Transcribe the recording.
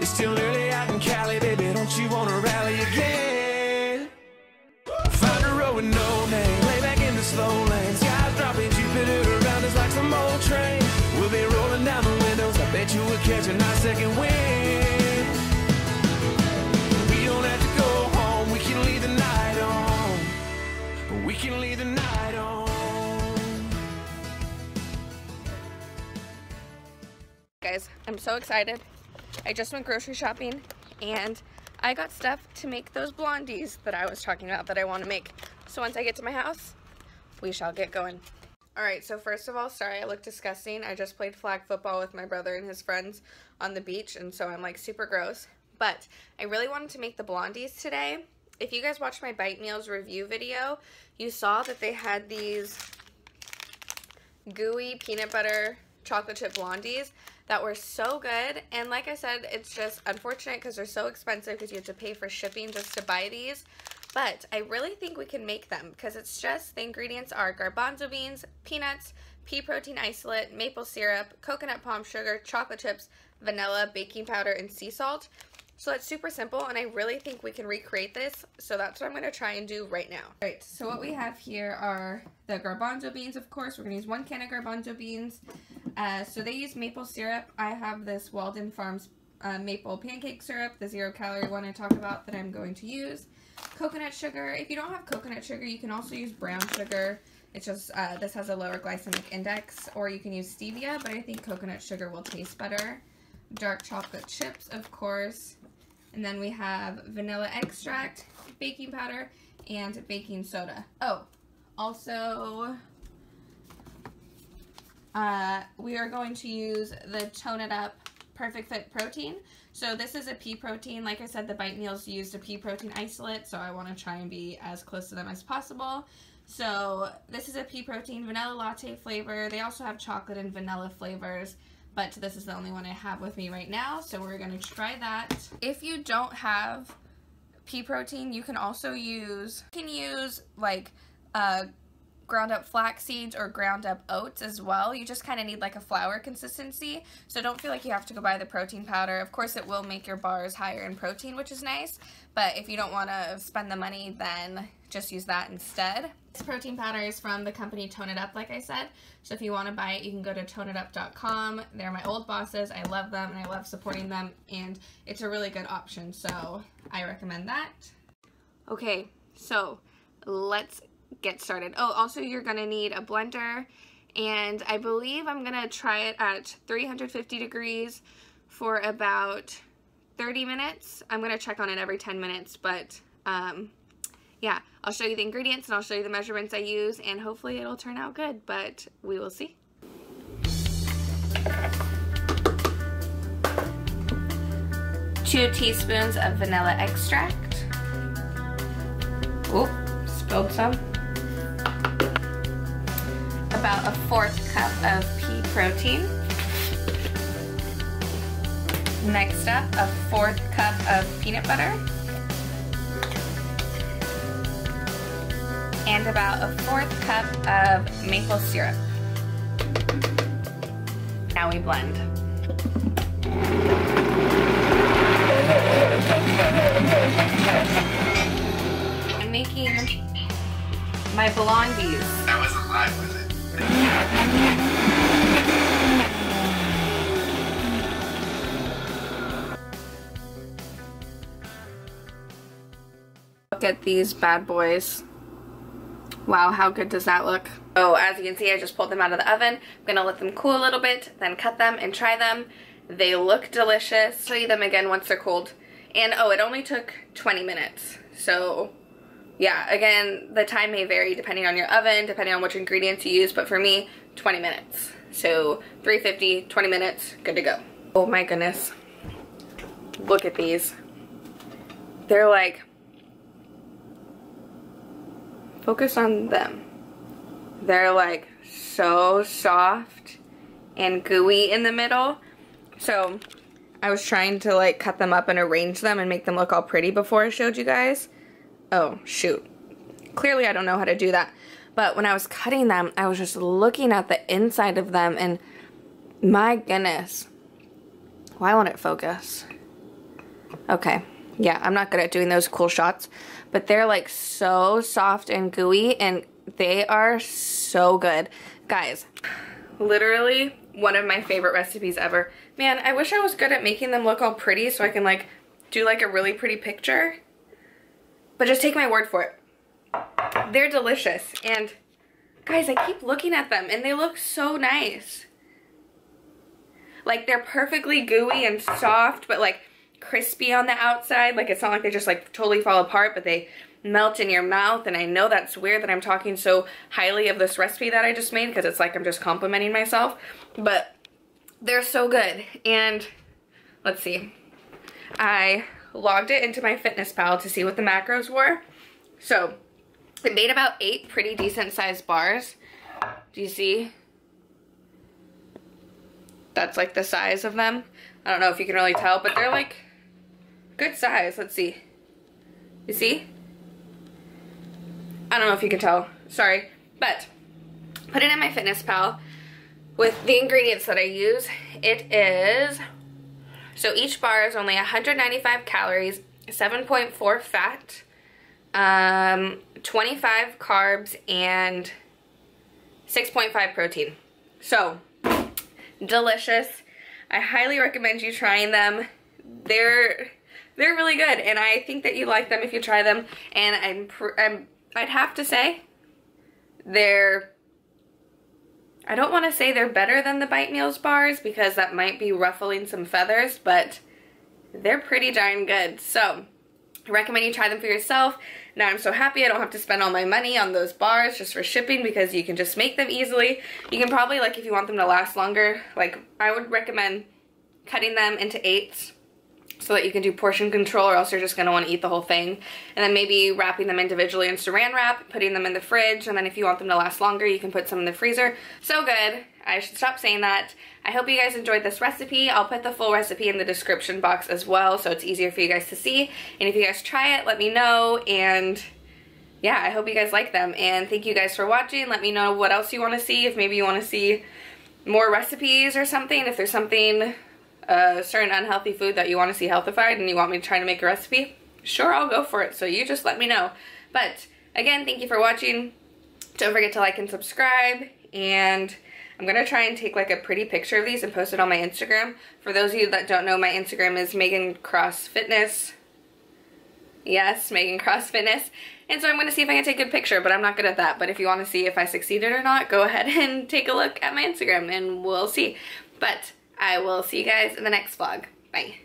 It's still early out in Cali, baby, don't you wanna rally again? Find a row with no name, lay back in the slow lane. Sky's dropping, Jupiter around us like some old train. We'll be rolling down the windows, I bet you will catch a nice second wind. We don't have to go home, we can leave the night on. We can leave the night on. Guys, I'm so excited. I just went grocery shopping and I got stuff to make those blondies that I was talking about that I want to make. So once I get to my house, we shall get going. Alright, so first of all, sorry I look disgusting. I just played flag football with my brother and his friends on the beach, and so I'm like super gross. But I really wanted to make the blondies today. If you guys watched my Bite Meals review video, you saw that they had these gooey peanut butter chocolate chip blondies that were so good, and like I said, it's just unfortunate because they're so expensive because you have to pay for shipping just to buy these, but I really think we can make them because it's just, the ingredients are garbanzo beans, peanuts, pea protein isolate, maple syrup, coconut palm sugar, chocolate chips, vanilla, baking powder, and sea salt. So that's super simple, and I really think we can recreate this, so that's what I'm going to try and do right now. Alright, so what we have here are the garbanzo beans, of course. We're going to use 1 can of garbanzo beans. So they use maple syrup. I have this Walden Farms maple pancake syrup, the zero-calorie one I talked about that I'm going to use. Coconut sugar. If you don't have coconut sugar, you can also use brown sugar. It's just, this has a lower glycemic index, or you can use stevia, but I think coconut sugar will taste better. Dark chocolate chips, of course. And then we have vanilla extract, baking powder, and baking soda. Oh, also, we are going to use the Tone It Up Perfect Fit Protein. So this is a pea protein. Like I said, the Bite Meals used a pea protein isolate, so I want to try and be as close to them as possible. So this is a pea protein vanilla latte flavor. They also have chocolate and vanilla flavors, but this is the only one I have with me right now, so we're going to try that. If you don't have pea protein, you can also use, like ground up flax seeds or ground up oats as well. You just kind of need like a flour consistency, so don't feel like you have to go buy the protein powder. Of course, it will make your bars higher in protein, which is nice, but if you don't want to spend the money, then just use that instead. This protein powder is from the company Tone It Up, like I said, so if you want to buy it, you can go to toneitup.com. They're my old bosses. I love them, and I love supporting them, and it's a really good option, so I recommend that. Okay, so let's get started. Oh, also you're going to need a blender, and I believe I'm going to try it at 350 degrees for about 30 minutes. I'm going to check on it every 10 minutes, but yeah, I'll show you the ingredients and I'll show you the measurements I use, and hopefully it'll turn out good, but we will see. Two teaspoons of vanilla extract. Oop, spilled some. About a 1/4 cup of pea protein. Next up, a 1/4 cup of peanut butter. And about a 1/4 cup of maple syrup. Now we blend. I'm making my blondies. I was alive with it. Look at these bad boys. Wow, how good does that look? Oh, as you can see, I just pulled them out of the oven. I'm gonna let them cool a little bit, then cut them and try them. They look delicious. I'll show you them again once they're cooled. And oh, it only took 20 minutes. So yeah, again, the time may vary depending on your oven, depending on which ingredients you use, but for me, 20 minutes. So 350, 20 minutes, good to go. Oh my goodness. Look at these. They're like, focus on them. They're like so soft and gooey in the middle. So I was trying to like cut them up and arrange them and make them look all pretty before I showed you guys. Oh shoot. Clearly I don't know how to do that. But when I was cutting them, I was just looking at the inside of them, and my goodness. Why won't it focus? Okay. Yeah, I'm not good at doing those cool shots, but they're like so soft and gooey and they are so good. Guys, literally one of my favorite recipes ever. Man, I wish I was good at making them look all pretty so I can like do like a really pretty picture, but just take my word for it. They're delicious. And guys, I keep looking at them and they look so nice. Like they're perfectly gooey and soft, but like crispy on the outside. Like it's not like they just like totally fall apart, but they melt in your mouth. And I know that's weird that I'm talking so highly of this recipe that I just made, because it's like I'm just complimenting myself, but they're so good. And let's see, I logged it into my MyFitnessPal to see what the macros were. So it made about 8 pretty decent sized bars. Do you see? That's like the size of them. I don't know if you can really tell, but they're like good size. Let's see. You see? I don't know if you can tell. Sorry. But put it in my MyFitnessPal with the ingredients that I use. It is, so each bar is only 195 calories, 7.4 fat, 25 carbs, and 6.5 protein. So delicious. I highly recommend you trying them. They're really good, and I think that you like them if you try them. And I'd have to say I don't want to say they're better than the Bite Meals bars, because that might be ruffling some feathers, but they're pretty darn good. So I recommend you try them for yourself. Now I'm so happy I don't have to spend all my money on those bars just for shipping, because you can just make them easily. You can probably, like, if you want them to last longer, like I would recommend cutting them into 8s so that you can do portion control, or else you're just going to want to eat the whole thing. And then maybe wrapping them individually in saran wrap, putting them in the fridge, and then if you want them to last longer, you can put some in the freezer. So good. I should stop saying that. I hope you guys enjoyed this recipe. I'll put the full recipe in the description box as well, so it's easier for you guys to see. And if you guys try it, let me know. And yeah, I hope you guys like them. And thank you guys for watching. Let me know what else you want to see. If maybe you want to see more recipes or something, if there's something, a certain unhealthy food that you want to see healthified and you want me to try to make a recipe, sure, I'll go for it. So you just let me know. But again, thank you for watching. Don't forget to like and subscribe, and I'm going to try and take like a pretty picture of these and post it on my Instagram. For those of you that don't know, my Instagram is Megan Cross Fitness. Yes, Megan Cross Fitness. And so I'm going to see if I can take a good picture, but I'm not good at that. But if you want to see if I succeeded or not, go ahead and take a look at my Instagram and we'll see. But I will see you guys in the next vlog. Bye.